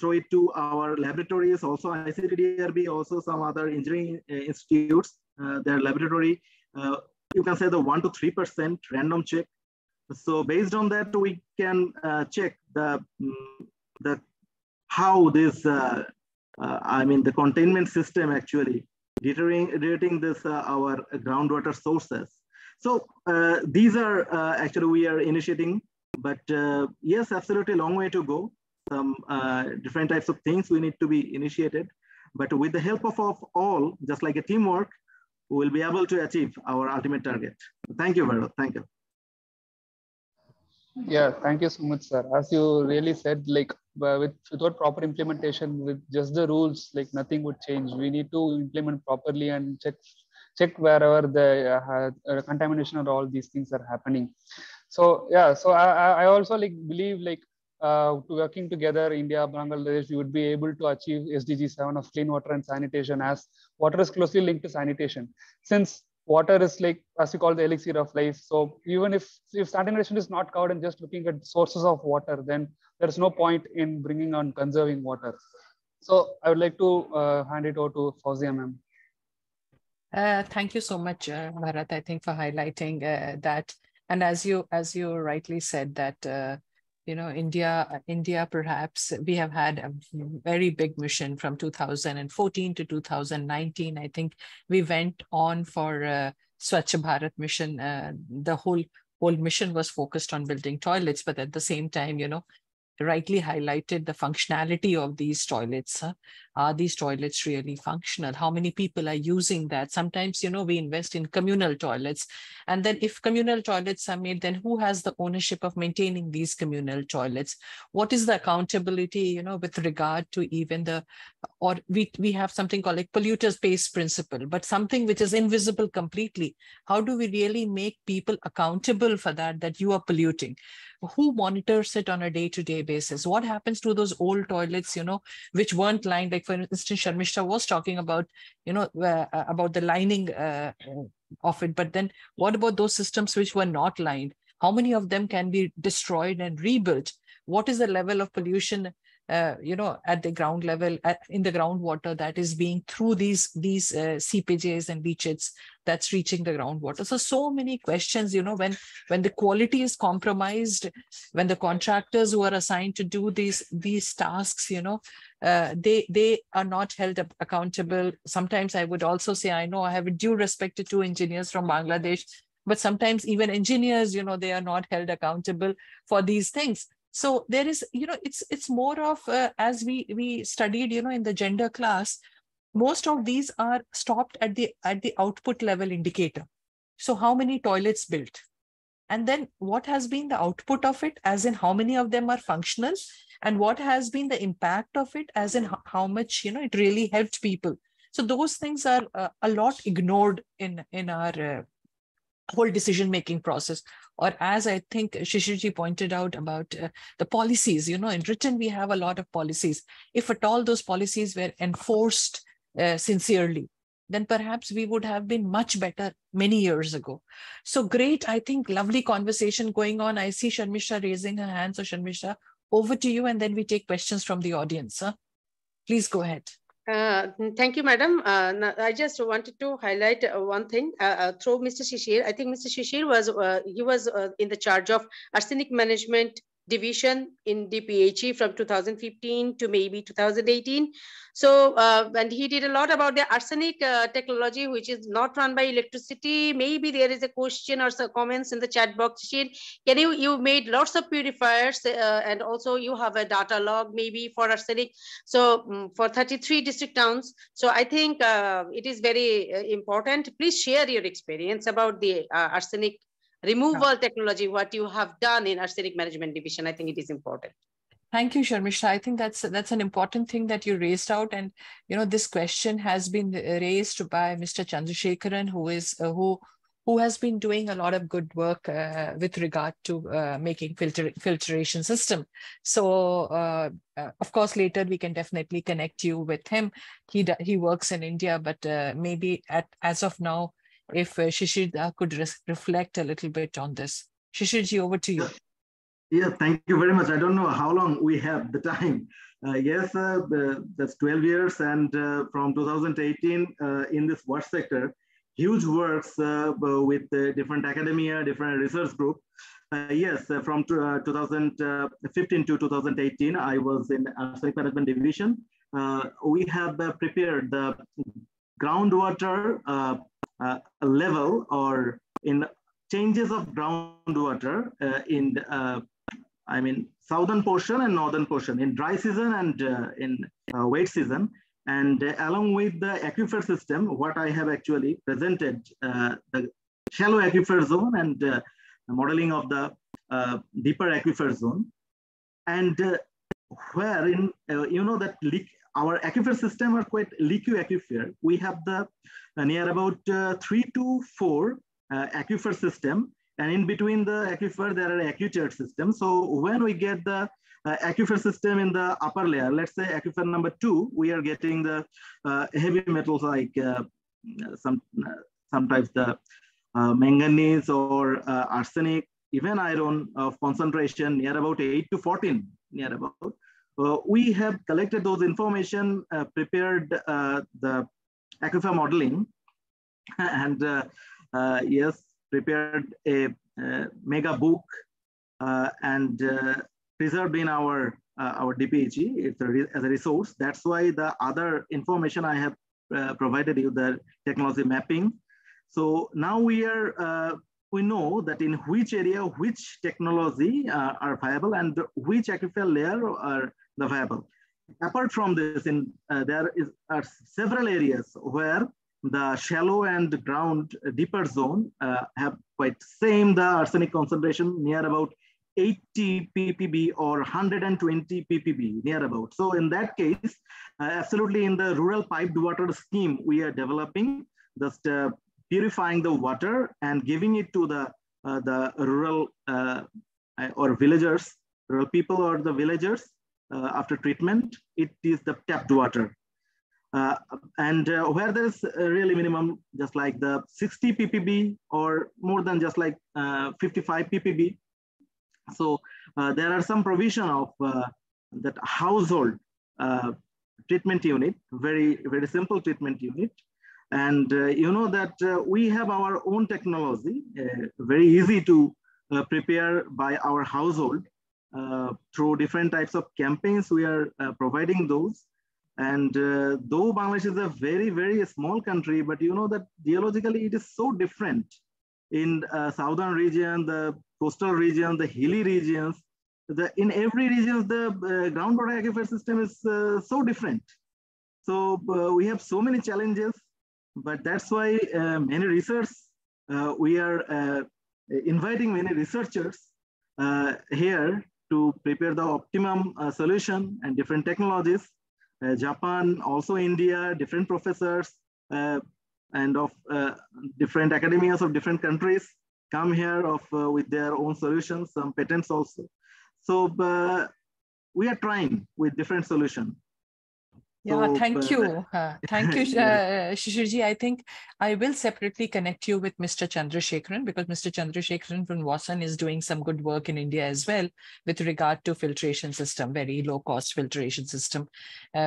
throw it to our laboratories, also ICDDRB, also some other engineering institutes, their laboratory. You can say the 1 to 3% random check. So based on that, we can check how this, the containment system actually deteriorating this our groundwater sources. So these are actually we are initiating, but yes, absolutely long way to go. Some different types of things we need to be initiated, but with the help of all, just like a teamwork, we will be able to achieve our ultimate target. Thank you, Bharat. Thank you. Yeah, thank you so much, sir. As you really said, like without proper implementation, with just the rules, like nothing would change. We need to implement properly and check wherever the contamination or all these things are happening. So yeah, so I also like believe like working together, India, Bangladesh, we would be able to achieve SDG 7 of clean water and sanitation, as water is closely linked to sanitation. Since water is like, as we call, the elixir of life. So even if sanitation is not covered and just looking at sources of water, then there's no point in bringing on conserving water. So I would like to hand it over to Fawzia, ma'am. Thank you so much, Bharat, I think, for highlighting that. And as you rightly said that, you know, India, perhaps we have had a very big mission from 2014 to 2019. I think we went on for Swachh Bharat mission. The whole mission was focused on building toilets, but at the same time, you know, rightly highlighted the functionality of these toilets. Are these toilets really functional? How many people are using that? Sometimes, you know, we invest in communal toilets. And then if communal toilets are made, then who has the ownership of maintaining these communal toilets? What is the accountability, you know, with regard to even the, or we have something called like polluter pays principle, but something which is invisible completely. How do we really make people accountable for that, that you are polluting? Who monitors it on a day-to-day basis? What happens to those old toilets, you know, which weren't lined? Like, for instance, Sharmistha was talking about, you know, about the lining of it. But then what about those systems which were not lined? How many of them can be destroyed and rebuilt? What is the level of pollution, you know, at the ground level, in the groundwater that is being through these seepages and leachates that's reaching the groundwater? So many questions, you know, when the quality is compromised, when the contractors who are assigned to do these tasks, you know, they are not held accountable. Sometimes I would also say, I know I have a due respect to two engineers from Bangladesh, but sometimes even engineers, you know, they are not held accountable for these things. So there is, you know, it's more of, as we studied, you know, in the gender class, most of these are stopped at the output level indicator. So how many toilets built? And then what has been the output of it, as in how many of them are functional? And what has been the impact of it, as in how much, you know, it really helped people? So those things are a lot ignored in our whole decision-making process. Or as I think Shishirji pointed out about the policies, you know, in written, we have a lot of policies. If at all those policies were enforced sincerely, then perhaps we would have been much better many years ago. So great, I think, lovely conversation going on. I see Sharmistha raising her hand. So Sharmistha, over to you, and then we take questions from the audience. Huh? Please go ahead. Thank you, madam. I just wanted to highlight one thing through Mr. Shishir. I think Mr. Shishir was in the charge of arsenic management division in DPHE from 2015 to maybe 2018. So, and he did a lot about the arsenic technology, which is not run by electricity. Maybe there is a question or some comments in the chat box. Can you made lots of purifiers and also you have a data log maybe for arsenic. So for 33 district towns. So I think it is very important. Please share your experience about the arsenic removal technology, what you have done in arsenic management division. I think it is important. Thank you, Sharmistha. I think that's an important thing that you raised out. And, you know, this question has been raised by Mr. Chandrasekharan, who is, who has been doing a lot of good work with regard to making filtration system. So, of course, later we can definitely connect you with him. He works in India, but maybe as of now, if Shishir could reflect a little bit on this. Shishirji, over to you. Yeah, thank you very much. I don't know how long we have the time. Yes, that's 12 years. And from 2018 in this water sector, huge works with different academia, different research group. Yes, from 2015 to 2018, I was in arsenic management division. We have prepared the groundwater level or in changes of groundwater in I mean southern portion and northern portion in dry season and in wet season, and along with the aquifer system, what I have actually presented the shallow aquifer zone and modeling of the deeper aquifer zone, and where in you know that leak. Our aquifer system are quite leaky aquifer. We have the near about 3 to 4 aquifer system, and in between the aquifer there are acute system. So when we get the aquifer system in the upper layer, let's say aquifer number 2, we are getting the heavy metals like sometimes the manganese or arsenic, even iron of concentration near about 8 to 14 near about. We have collected those information, prepared the aquifer modeling, and yes, prepared a mega book and preserved in our DPHE. It's as a resource. That's why the other information I have provided you, the technology mapping. So now we are we know that in which area, which technology are viable and which aquifers layer are the viable. Apart from this, in, there are several areas where the shallow and ground deeper zone have quite same the arsenic concentration near about 80 ppb or 120 ppb near about. So in that case, absolutely in the rural piped water scheme, we are developing just purifying the water and giving it to the rural or villagers, rural people or the villagers after treatment. It is the tapped water. And where there's really minimum, just like the 60 ppb or more than just like 55 ppb. So there are some provision of that household treatment unit, very, very simple treatment unit. And you know that we have our own technology, very easy to prepare by our household through different types of campaigns. We are providing those. And though Bangladesh is a very, very small country, but you know that geologically it is so different in southern region, the coastal region, the hilly regions. In every region, the groundwater aquifer system is so different. So we have so many challenges, but that's why many research, we are inviting many researchers here to prepare the optimum solution and different technologies. Japan, also India, different professors and of different academias of different countries come here of, with their own solutions, some patents also. So we are trying with different solutions. Yeah, so, thank you. Thank you, Shishirji. I think I will separately connect you with Mr. Chandrasekharan, because Mr. Chandrasekharan from WASAN is doing some good work in India as well with regard to filtration system, very low cost filtration system,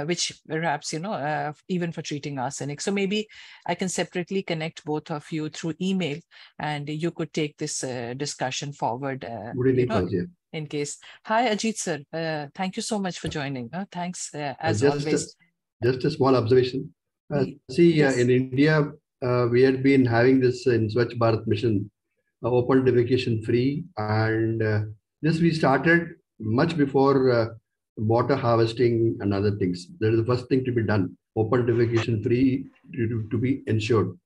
which perhaps, you know, even for treating arsenic. So maybe I can separately connect both of you through email and you could take this discussion forward. Really, you know, in case. Hi, Ajit sir. Thank you so much for joining. Thanks as always. Just a small observation. See, yes. In India, we had been having this in Swachh Bharat mission, open defecation free. And this we started much before water harvesting and other things. That is the first thing to be done, open defecation free to be ensured.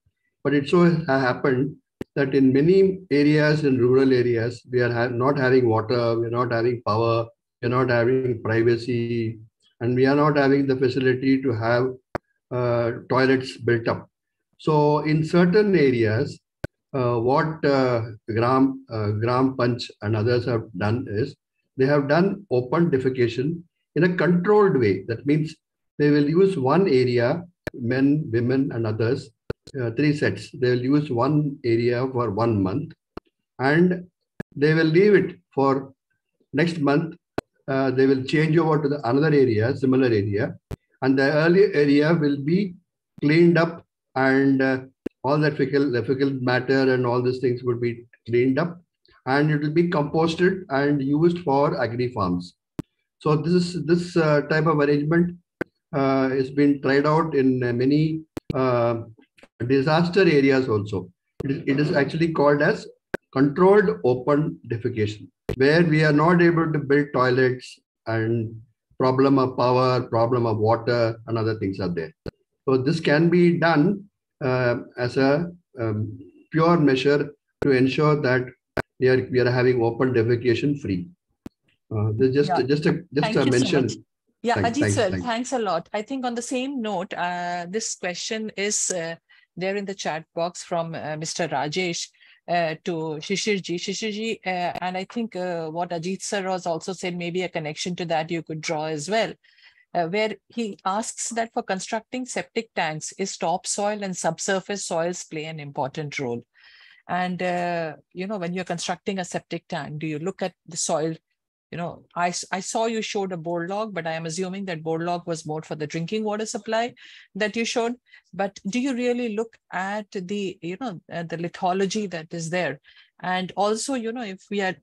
But it so happened that in many areas, in rural areas, we are not having water, we are not having power, we are not having privacy, and we are not having the facility to have toilets built up. So in certain areas, what Gram Panch and others have done is, they have done open defecation in a controlled way. That means they will use one area, men, women and others, three sets. They will use one area for 1 month and they will leave it for next month. They will change over to the another area, similar area, and the earlier area will be cleaned up and all that fecal matter and all these things would be cleaned up and it will be composted and used for agri farms. So this is, this type of arrangement has been tried out in many disaster areas also. It is actually called as controlled open defecation, where we are not able to build toilets and problem of power, problem of water and other things are there. So this can be done as a pure measure to ensure that we are having open defecation free. Just a mention. So yeah, Ajit sir, thanks a lot. I think on the same note, this question is there in the chat box from Mr. Rajesh to Shishirji. Shishirji, and I think what Ajit sir has also said, maybe a connection to that you could draw as well, where he asks that for constructing septic tanks, is topsoil and subsurface soils play an important role? And, you know, when you're constructing a septic tank, do you look at the soil? You know, I saw you showed a bore log, but I am assuming that bore log was more for the drinking water supply that you showed. But do you really look at the, you know, the lithology that is there? And also, you know, if we are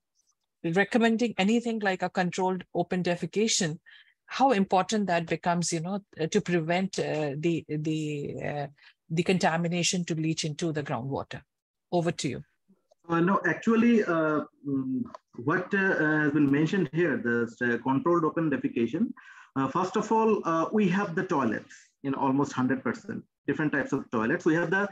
recommending anything like a controlled open defecation, how important that becomes, you know, to prevent the contamination to leach into the groundwater. Over to you. No, actually, what has been mentioned here, the controlled open defecation. First of all, we have the toilets in almost 100%, different types of toilets. We have the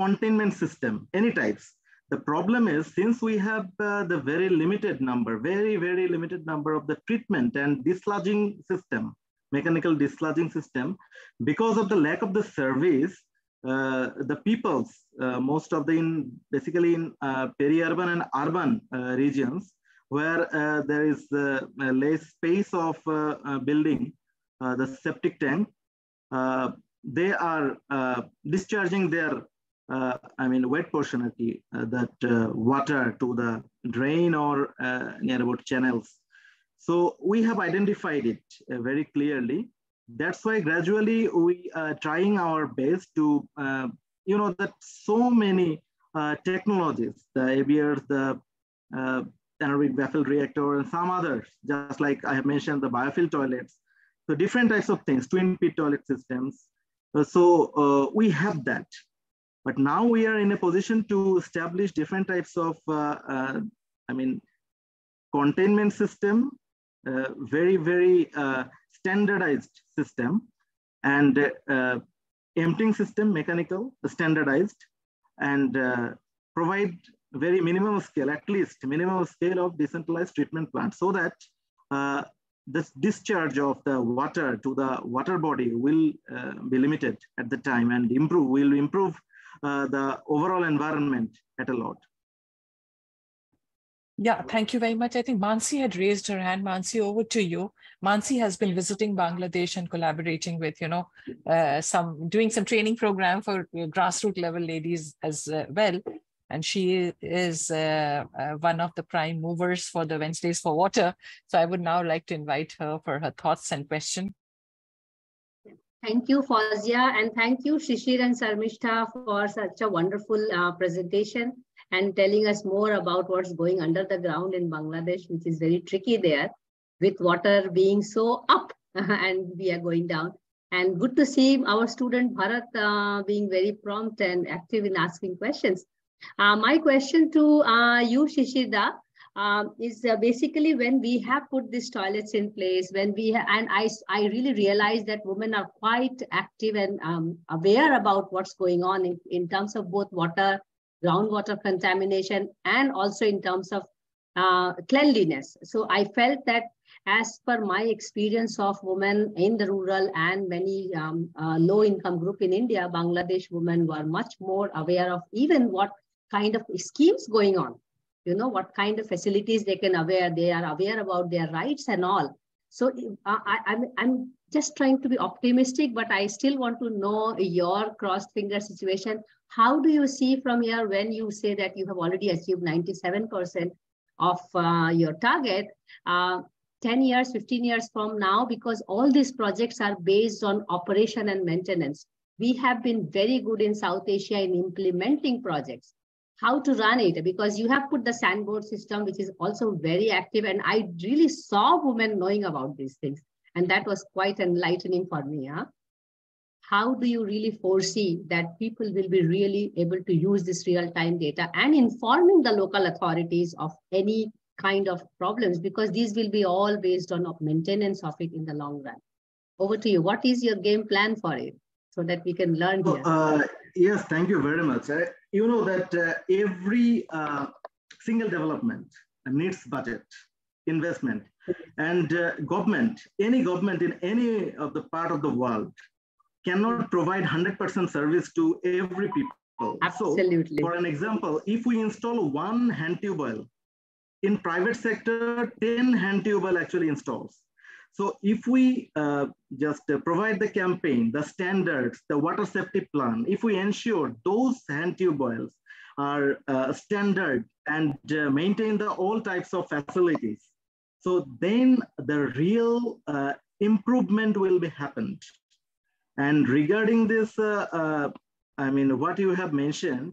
containment system, any types. The problem is, since we have the very limited number, very limited number of the treatment and dislodging system, mechanical dislodging system, because of the lack of the service, the peoples, most of the basically in peri-urban and urban regions, where there is less space of building the septic tank, they are discharging their wet portion, that water to the drain or near about channels. So we have identified it very clearly. That's why gradually we are trying our best to, that so many technologies, the ABR, the anaerobic backfill reactor, and some others, just like I have mentioned, the biofuel toilets. So different types of things, twin pit toilet systems. So we have that. But now we are in a position to establish different types of, containment system, very standardized system, and emptying system, mechanical, standardized, and provide very minimum scale, at least minimum scale of decentralized treatment plant, so that this discharge of the water to the water body will be limited at the time and will improve the overall environment at a lot. Yeah, thank you very much. I think Mansi had raised her hand. Mansi, over to you. Mansi has been visiting Bangladesh and collaborating with, doing some training program for grassroots level ladies as well. And she is one of the prime movers for the Wednesdays for Water. So I would now like to invite her for her thoughts and questions. Thank you, Fawzia, and thank you, Shishir and Sharmistha, for such a wonderful presentation and telling us more about what's going under the ground in Bangladesh, which is very tricky there, with water being so up and we are going down. And good to see our student Bharat being very prompt and active in asking questions. My question to you, Shishir, is basically, when we have put these toilets in place, when we and I really realized that women are quite active and aware about what's going on in terms of both water, groundwater contamination, and also in terms of cleanliness. So I felt that, as per my experience of women in the rural and many low-income group in India, Bangladesh women were much more aware of even what kind of schemes going on. You know, what kind of facilities they are aware about their rights and all. So I'm just trying to be optimistic, but I still want to know your crossed finger situation. How do you see from here, when you say that you have already achieved 97% of your target, 10 years, 15 years from now, because all these projects are based on operation and maintenance. We have been very good in South Asia in implementing projects. How to run it, because you have put the SanBoard system, which is also very active. And I really saw women knowing about these things. And that was quite enlightening for me. Huh? How do you really foresee that people will be really able to use this real-time data and informing the local authorities of any kind of problems, because these will be all based on maintenance of it in the long run? Over to you. What is your game plan for it, so that we can learn here? Yes, thank you very much. You know that every single development needs budget, investment, and government, any government in any of the part of the world cannot provide 100% service to every people. Absolutely. So, for an example, if we install one hand tube oil, in private sector, 10 hand tube oil actually installs. So if we just provide the campaign, the standards, the water safety plan, if we ensure those hand tube oils are standard and maintain the all types of facilities, so then the real improvement will be happened. And regarding this, what you have mentioned,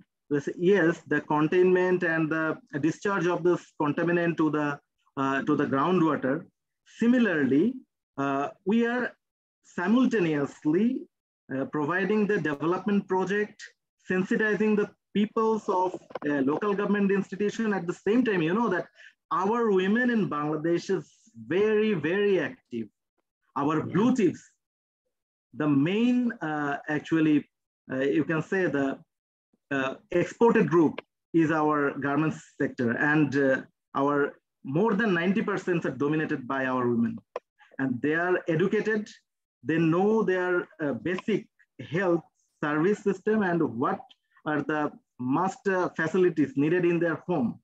yes, the containment and the discharge of this contaminant to the groundwater. Similarly, we are simultaneously providing the development project, sensitizing the peoples of a local government institution. At the same time, you know that our women in Bangladesh is very, very active. Our blue tips, the main actually, you can say the exported group is our garments sector, and our more than 90% are dominated by our women. And they are educated, they know their basic health service system and what are the must facilities needed in their home.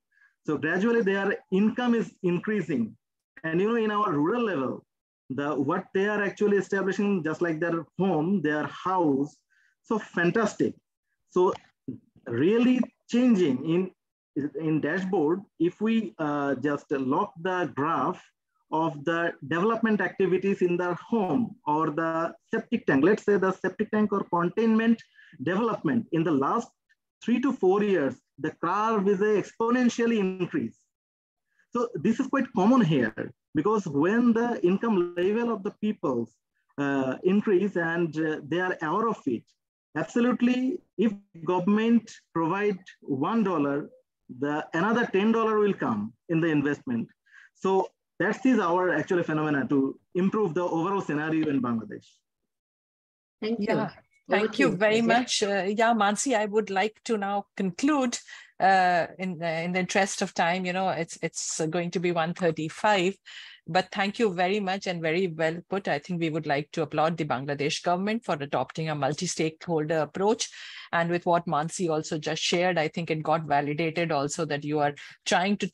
So gradually their income is increasing. And you know, in our rural level, what they are actually establishing, just like their home, their house, so fantastic. So really changing in dashboard, if we just lock the graph of the development activities in their home or the septic tank, let's say the septic tank or containment development in the last 3 to 4 years, the curve is an exponentially increase. So this is quite common here, because when the income level of the people increase and they are aware of it, absolutely, if government provide $1, the another $10 will come in the investment. So that is our actual phenomena to improve the overall scenario in Bangladesh. Thank you. Yeah. Thank you very much. Yeah, Mansi, I would like to now conclude in the interest of time. You know, it's going to be 1:35, but thank you very much and very well put. I think we would like to applaud the Bangladesh government for adopting a multi-stakeholder approach. And with what Mansi also just shared, I think it got validated also that you are trying to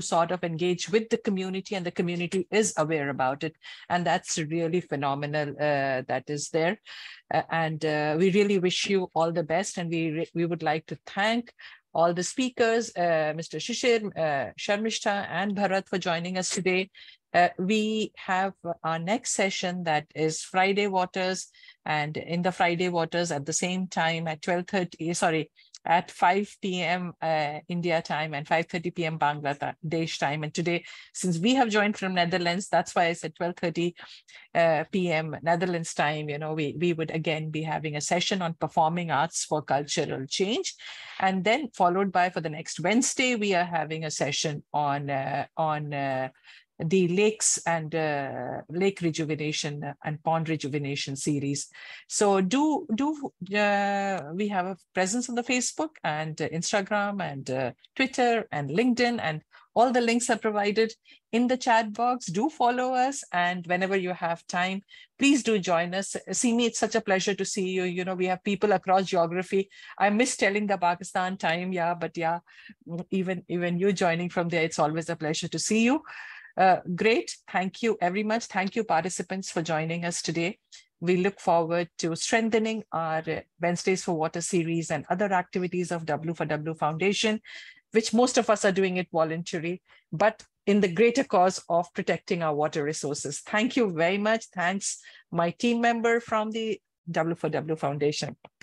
sort of engage with the community, and the community is aware about it. And that's really phenomenal that is there. And we really wish you all the best. And we would like to thank all the speakers, Mr. Shishir, Sharmistha and Bharat for joining us today. We have our next session, that is Friday Waters. And in the Friday Waters at the same time at 5 p.m. India time and 5:30 p.m. Bangladesh time. And today, since we have joined from Netherlands, that's why I said 12:30 p.m. Netherlands time, you know, we would again be having a session on performing arts for cultural change. And then followed by, for the next Wednesday, we are having a session on the lakes and lake rejuvenation and pond rejuvenation series. So we have a presence on the Facebook and Instagram and Twitter and LinkedIn, and all the links are provided in the chat box. Do follow us, and whenever you have time, please do join us. Simi, it's such a pleasure to see you. You know, we have people across geography. I miss telling the Pakistan time, yeah, but yeah, even you joining from there, it's always a pleasure to see you. Great. Thank you very much. Thank you, participants, for joining us today. We look forward to strengthening our Wednesdays for Water series and other activities of W4W Foundation, which most of us are doing it voluntarily, but in the greater cause of protecting our water resources. Thank you very much. Thanks, my team member from the W4W Foundation.